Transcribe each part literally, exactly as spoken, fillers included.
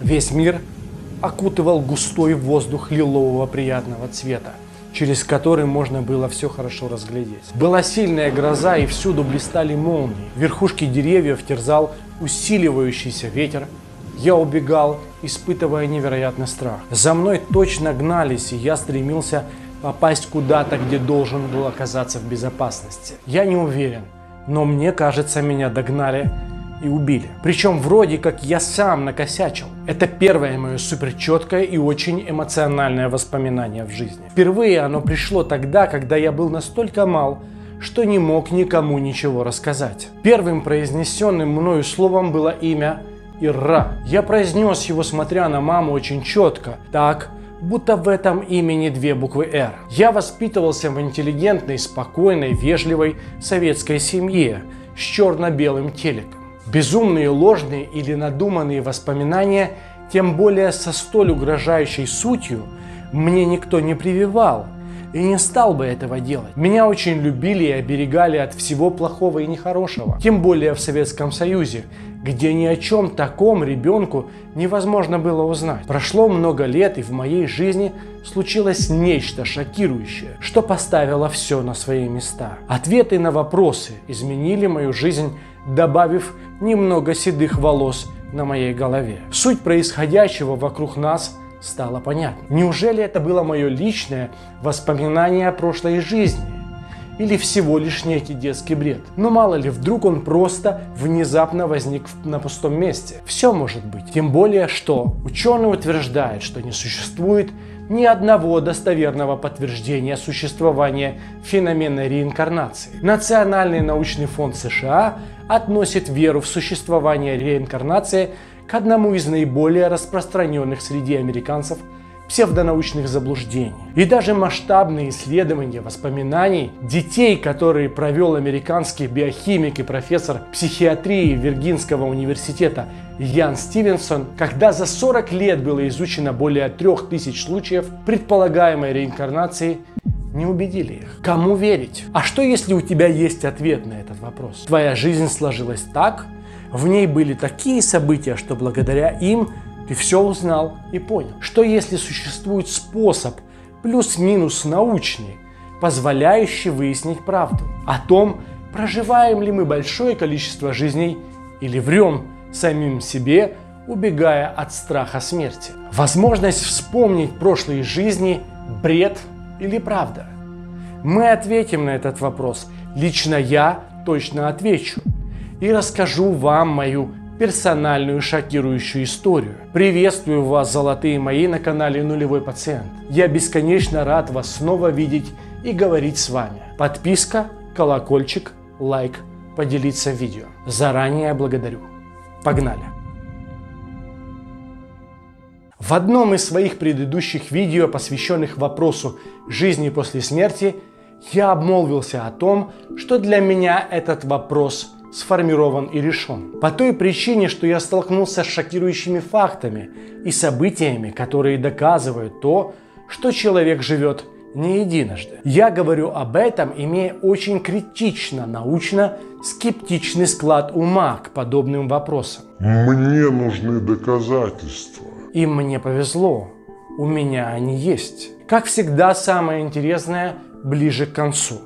Весь мир окутывал густой воздух лилового приятного цвета, через который можно было все хорошо разглядеть. Была сильная гроза, и всюду блистали молнии. Верхушки деревьев терзал усиливающийся ветер. Я убегал, испытывая невероятный страх. За мной точно гнались, и я стремился попасть куда-то, где должен был оказаться в безопасности. Я не уверен, но мне кажется, меня догнали и убили. Причем вроде как я сам накосячил. Это первое мое суперчеткое и очень эмоциональное воспоминание в жизни. Впервые оно пришло тогда, когда я был настолько мал, что не мог никому ничего рассказать. Первым произнесенным мною словом было имя Ира. Я произнес его, смотря на маму, очень четко, так, будто в этом имени две буквы «Р». Я воспитывался в интеллигентной, спокойной, вежливой советской семье с черно-белым телеком. Безумные, ложные или надуманные воспоминания, тем более со столь угрожающей сутью, мне никто не прививал и не стал бы этого делать. Меня очень любили и оберегали от всего плохого и нехорошего, тем более в Советском Союзе, где ни о чем таком ребенку невозможно было узнать. Прошло много лет, и в моей жизни случилось нечто шокирующее, что поставило все на свои места. Ответы на вопросы изменили мою жизнь, добавив немного седых волос на моей голове. Суть происходящего вокруг нас стало понятно. Неужели это было мое личное воспоминание о прошлой жизни? Или всего лишь некий детский бред? Но мало ли, вдруг он просто внезапно возник на пустом месте. Все может быть. Тем более, что ученые утверждают, что не существует ни одного достоверного подтверждения существования феномена реинкарнации. Национальный научный фонд США относит веру в существование реинкарнации к одному из наиболее распространенных среди американцев псевдонаучных заблуждений. И даже масштабные исследования воспоминаний детей, которые провел американский биохимик и профессор психиатрии Виргинского университета Ян Стивенсон, когда за сорок лет было изучено более трёх тысяч случаев предполагаемой реинкарнации, не убедили их. Кому верить? А что, если у тебя есть ответ на этот вопрос? Твоя жизнь сложилась так, в ней были такие события, что благодаря им ты все узнал и понял. Что если существует способ, плюс-минус научный, позволяющий выяснить правду о том, проживаем ли мы большое количество жизней или врем самим себе, убегая от страха смерти. Возможность вспомнить прошлые жизни – бред или правда? Мы ответим на этот вопрос. Лично я точно отвечу и расскажу вам мою персональную шокирующую историю. Приветствую вас, золотые мои, на канале Нулевой Пациент. Я бесконечно рад вас снова видеть и говорить с вами. Подписка, колокольчик, лайк, поделиться видео. Заранее благодарю. Погнали! В одном из своих предыдущих видео, посвященных вопросу жизни после смерти, я обмолвился о том, что для меня этот вопрос сформирован и решен. По той причине, что я столкнулся с шокирующими фактами и событиями, которые доказывают то, что человек живет не единожды. Я говорю об этом, имея очень критично, научно, скептичный склад ума к подобным вопросам. Мне нужны доказательства. И мне повезло, у меня они есть. Как всегда, самое интересное ближе к концу.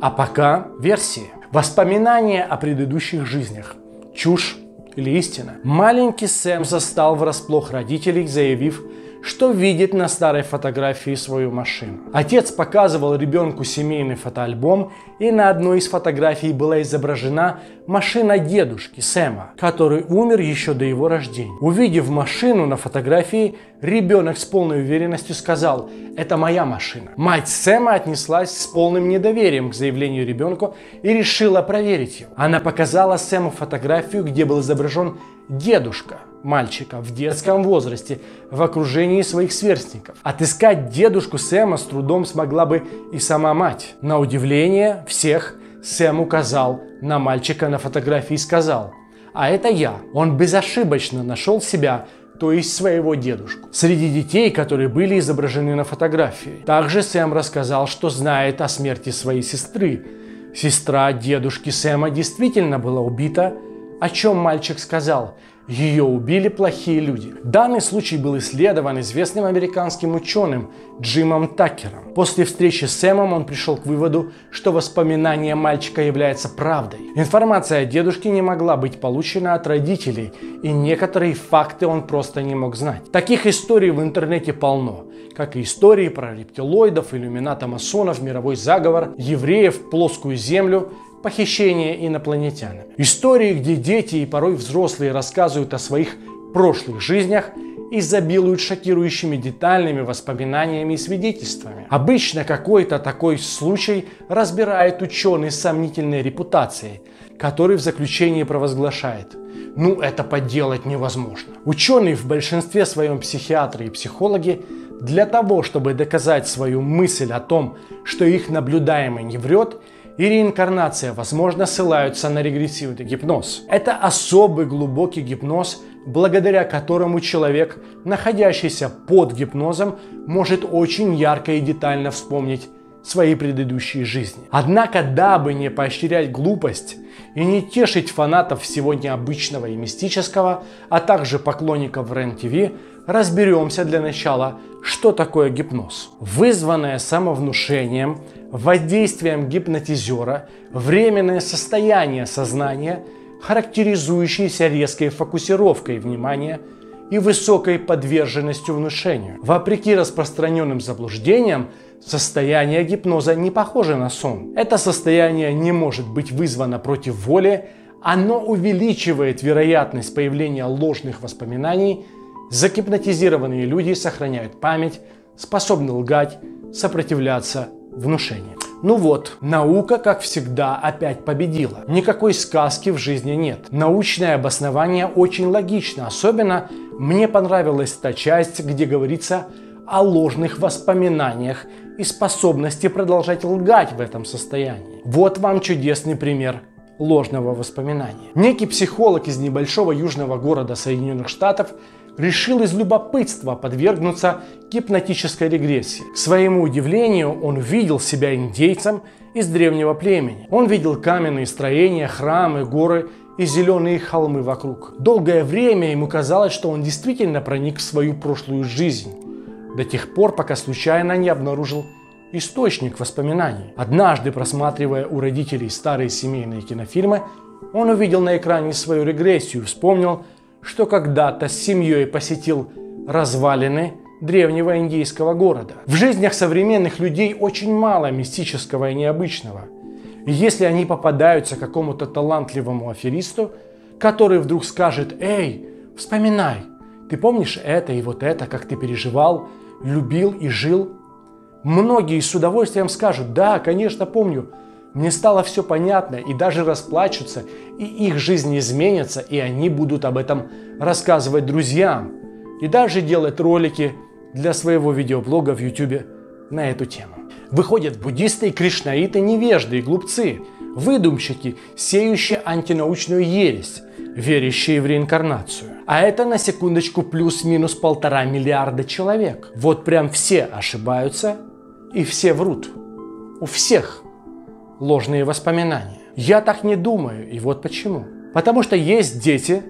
А пока версии. Воспоминания о предыдущих жизнях. Чушь или истина? Маленький Сэм застал врасплох родителей, заявив, что видит на старой фотографии свою машину. Отец показывал ребенку семейный фотоальбом, и на одной из фотографий была изображена машина дедушки Сэма, который умер еще до его рождения. Увидев машину на фотографии, ребенок с полной уверенностью сказал: «Это моя машина». Мать Сэма отнеслась с полным недоверием к заявлению ребенка и решила проверить его. Она показала Сэму фотографию, где был изображен дедушка мальчика в детском возрасте в окружении своих сверстников. Отыскать дедушку Сэма с трудом смогла бы и сама мать. На удивление всех Сэм указал на мальчика на фотографии и сказал: «А это я». Он безошибочно нашел себя, то есть своего дедушку, среди детей, которые были изображены на фотографии. Также Сэм рассказал, что знает о смерти своей сестры. Сестра дедушки Сэма действительно была убита, о чем мальчик сказал: Ее убили плохие люди. Данный случай был исследован известным американским ученым Джимом Такером. После встречи с Сэмом он пришел к выводу, что воспоминание мальчика является правдой. Информация о дедушке не могла быть получена от родителей, и некоторые факты он просто не мог знать. Таких историй в интернете полно, как и истории про рептилоидов, иллюмината масонов, мировой заговор, евреев, плоскую землю, похищение инопланетянами. Истории, где дети и порой взрослые рассказывают о своих прошлых жизнях и изобилуют шокирующими детальными воспоминаниями и свидетельствами. Обычно какой-то такой случай разбирает ученый с сомнительной репутацией, который в заключении провозглашает: ну, это поделать невозможно. Ученые, в большинстве своем психиатры и психологи, для того, чтобы доказать свою мысль о том, что их наблюдаемый не врет, и реинкарнация, возможно, ссылаются на регрессивный гипноз. Это особый глубокий гипноз, благодаря которому человек, находящийся под гипнозом, может очень ярко и детально вспомнить свои предыдущие жизни. Однако, дабы не поощрять глупость и не тешить фанатов всего необычного и мистического, а также поклонников Рен-ТВ, разберемся для начала, что такое гипноз. Вызванное самовнушением, воздействием гипнотизера, временное состояние сознания, характеризующееся резкой фокусировкой внимания и высокой подверженностью внушению. Вопреки распространенным заблуждениям, состояние гипноза не похоже на сон. Это состояние не может быть вызвано против воли, оно увеличивает вероятность появления ложных воспоминаний. Загипнотизированные люди сохраняют память, способны лгать, сопротивляться внушению. Ну вот, наука, как всегда, опять победила. Никакой сказки в жизни нет. Научное обоснование очень логично. Особенно мне понравилась та часть, где говорится о ложных воспоминаниях и способности продолжать лгать в этом состоянии. Вот вам чудесный пример ложного воспоминания. Некий психолог из небольшого южного города Соединенных Штатов решил из любопытства подвергнуться гипнотической регрессии. К своему удивлению, он видел себя индейцем из древнего племени. Он видел каменные строения, храмы, горы и зеленые холмы вокруг. Долгое время ему казалось, что он действительно проник в свою прошлую жизнь, до тех пор, пока случайно не обнаружил источник воспоминаний. Однажды, просматривая у родителей старые семейные кинофильмы, он увидел на экране свою регрессию и вспомнил, что когда-то с семьей посетил развалины древнего индейского города. В жизнях современных людей очень мало мистического и необычного. И если они попадаются какому-то талантливому аферисту, который вдруг скажет: «Эй, вспоминай, ты помнишь это и вот это, как ты переживал, любил и жил?» Многие с удовольствием скажут: «Да, конечно, помню. Мне стало все понятно», и даже расплачутся, и их жизни изменятся, и они будут об этом рассказывать друзьям, и даже делать ролики для своего видеоблога в ютубе на эту тему. Выходят буддисты и кришнаиты, невежды и глупцы, выдумщики, сеющие антинаучную ересь, верящие в реинкарнацию. А это, на секундочку, плюс-минус полтора миллиарда человек. Вот прям все ошибаются и все врут. У всех ложные воспоминания. Я так не думаю, и вот почему. Потому что есть дети,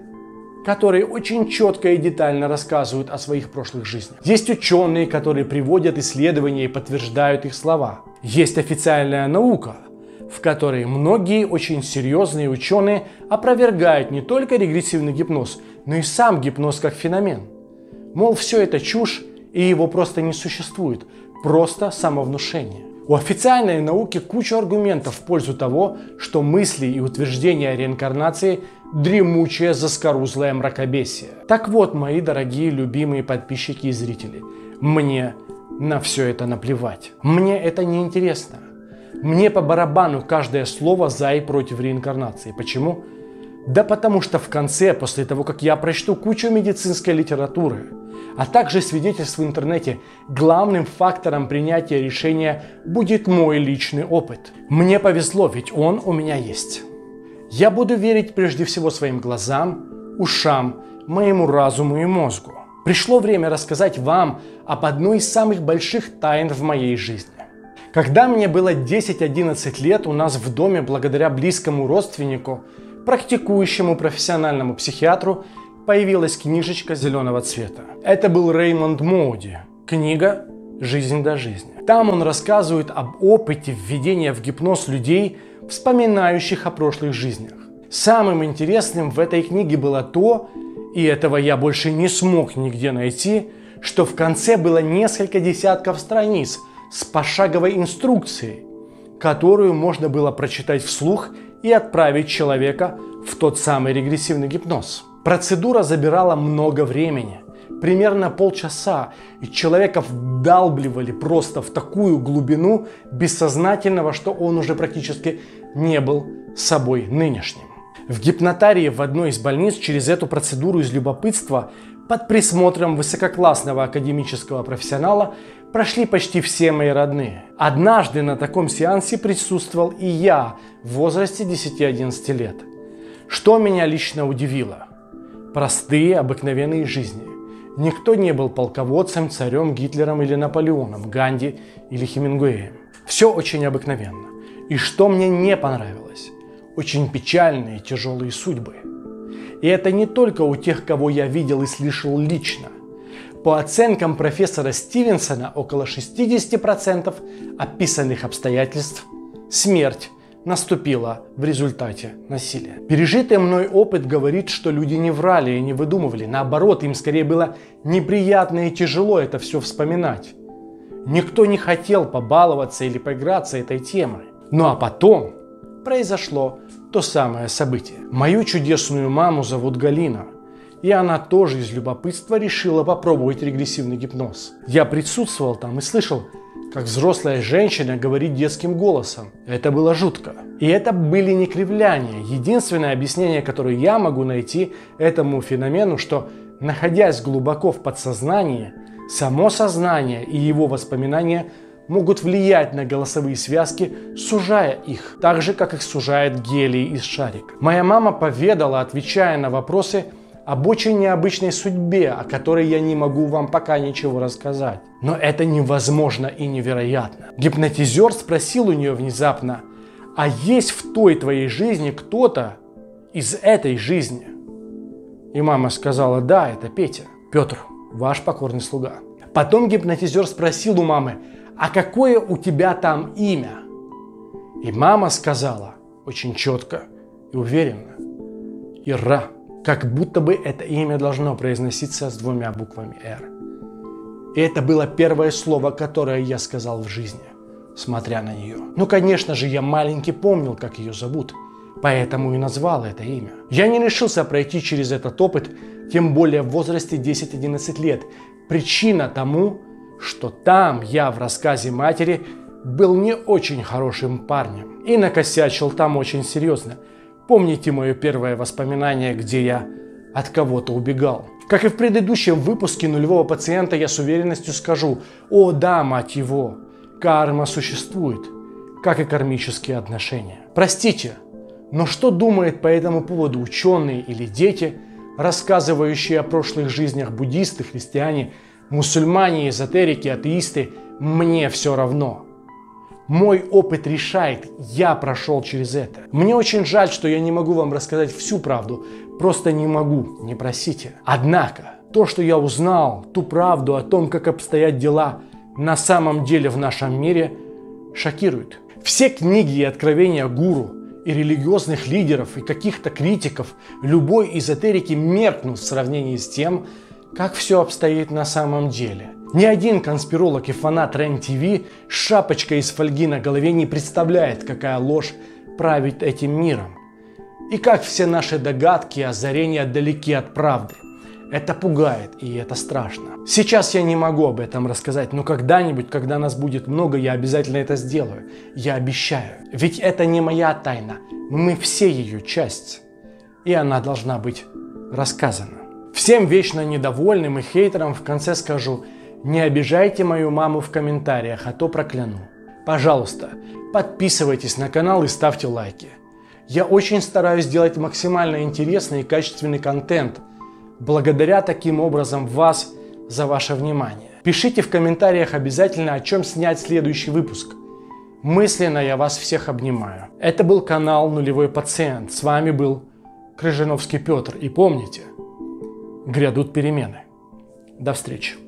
которые очень четко и детально рассказывают о своих прошлых жизнях. Есть ученые, которые приводят исследования и подтверждают их слова. Есть официальная наука, в которой многие очень серьезные ученые опровергают не только регрессивный гипноз, но и сам гипноз как феномен. Мол, все это чушь, и его просто не существует. Просто самовнушение. У официальной науки куча аргументов в пользу того, что мысли и утверждения о реинкарнации – дремучее, заскорузлое мракобесие. Так вот, мои дорогие, любимые подписчики и зрители, мне на все это наплевать. Мне это не интересно. Мне по барабану каждое слово за и против реинкарнации. Почему? Да потому что в конце, после того, как я прочту кучу медицинской литературы, а также свидетельств в интернете, главным фактором принятия решения будет мой личный опыт. Мне повезло, ведь он у меня есть. Я буду верить прежде всего своим глазам, ушам, моему разуму и мозгу. Пришло время рассказать вам об одной из самых больших тайн в моей жизни. Когда мне было десять-одиннадцать лет, у нас в доме, благодаря близкому родственнику, практикующему профессиональному психиатру, появилась книжечка зеленого цвета. Это был Реймонд Моуди. Книга «Жизнь до жизни». Там он рассказывает об опыте введения в гипноз людей, вспоминающих о прошлых жизнях. Самым интересным в этой книге было то, и этого я больше не смог нигде найти, что в конце было несколько десятков страниц с пошаговой инструкцией, которую можно было прочитать вслух и отправить человека в тот самый регрессивный гипноз. Процедура забирала много времени. Примерно полчаса, и человека вдалбливали просто в такую глубину бессознательного, что он уже практически не был собой нынешним. В гипнотарии в одной из больниц через эту процедуру из любопытства под присмотром высококлассного академического профессионала прошли почти все мои родные. Однажды на таком сеансе присутствовал и я в возрасте десяти-одиннадцати лет. Что меня лично удивило? Простые, обыкновенные жизни. Никто не был полководцем, царем, Гитлером или Наполеоном, Ганди или Хемингуэем. Все очень обыкновенно. И что мне не понравилось? Очень печальные, тяжелые судьбы. И это не только у тех, кого я видел и слышал лично. По оценкам профессора Стивенсона, около шестидесяти процентов описанных обстоятельств смерть наступила в результате насилия. Пережитый мной опыт говорит, что люди не врали и не выдумывали. Наоборот, им скорее было неприятно и тяжело это все вспоминать. Никто не хотел побаловаться или поиграться этой темой. Ну а потом произошло то самое событие. Мою чудесную маму зовут Галина. И она тоже из любопытства решила попробовать регрессивный гипноз. Я присутствовал там и слышал, как взрослая женщина говорит детским голосом. Это было жутко. И это были не кривляния. Единственное объяснение, которое я могу найти этому феномену, что, находясь глубоко в подсознании, само сознание и его воспоминания могут влиять на голосовые связки, сужая их, так же, как их сужает гелий из шарика. Моя мама поведала, отвечая на вопросы, об очень необычной судьбе, о которой я не могу вам пока ничего рассказать. Но это невозможно и невероятно. Гипнотизер спросил у нее внезапно, а есть в той твоей жизни кто-то из этой жизни? И мама сказала, да, это Петя. Петр, ваш покорный слуга. Потом гипнотизер спросил у мамы, а какое у тебя там имя? И мама сказала очень четко и уверенно, Ира. Как будто бы это имя должно произноситься с двумя буквами «Р». И это было первое слово, которое я сказал в жизни, смотря на нее. Ну, конечно же, я маленький помнил, как ее зовут, поэтому и назвал это имя. Я не решился пройти через этот опыт, тем более в возрасте десяти-одиннадцати лет. Причина тому, что там я в рассказе матери был не очень хорошим парнем и накосячил там очень серьезно. Помните мое первое воспоминание, где я от кого-то убегал? Как и в предыдущем выпуске «Нулевого пациента», я с уверенностью скажу, о да, мать его, карма существует, как и кармические отношения. Простите, но что думают по этому поводу ученые или дети, рассказывающие о прошлых жизнях буддисты, христиане, мусульмане, эзотерики, атеисты, мне все равно. Мой опыт решает, я прошел через это. Мне очень жаль, что я не могу вам рассказать всю правду, просто не могу, не просите. Однако, то, что я узнал, ту правду о том, как обстоят дела на самом деле в нашем мире, шокирует. Все книги и откровения гуру, и религиозных лидеров, и каких-то критиков любой эзотерики меркнут в сравнении с тем, как все обстоит на самом деле. Ни один конспиролог и фанат Рен-ТВ с шапочкой из фольги на голове не представляет, какая ложь правит этим миром. И как все наши догадки и озарения далеки от правды. Это пугает и это страшно. Сейчас я не могу об этом рассказать, но когда-нибудь, когда нас будет много, я обязательно это сделаю. Я обещаю. Ведь это не моя тайна. Мы все ее часть. И она должна быть рассказана. Всем вечно недовольным и хейтерам в конце скажу, не обижайте мою маму в комментариях, а то прокляну. Пожалуйста, подписывайтесь на канал и ставьте лайки. Я очень стараюсь делать максимально интересный и качественный контент, благодаря таким образом вас за ваше внимание. Пишите в комментариях обязательно, о чем снять следующий выпуск. Мысленно я вас всех обнимаю. Это был канал «Нулевой пациент». С вами был Крыжановский Петр. И помните, грядут перемены. До встречи.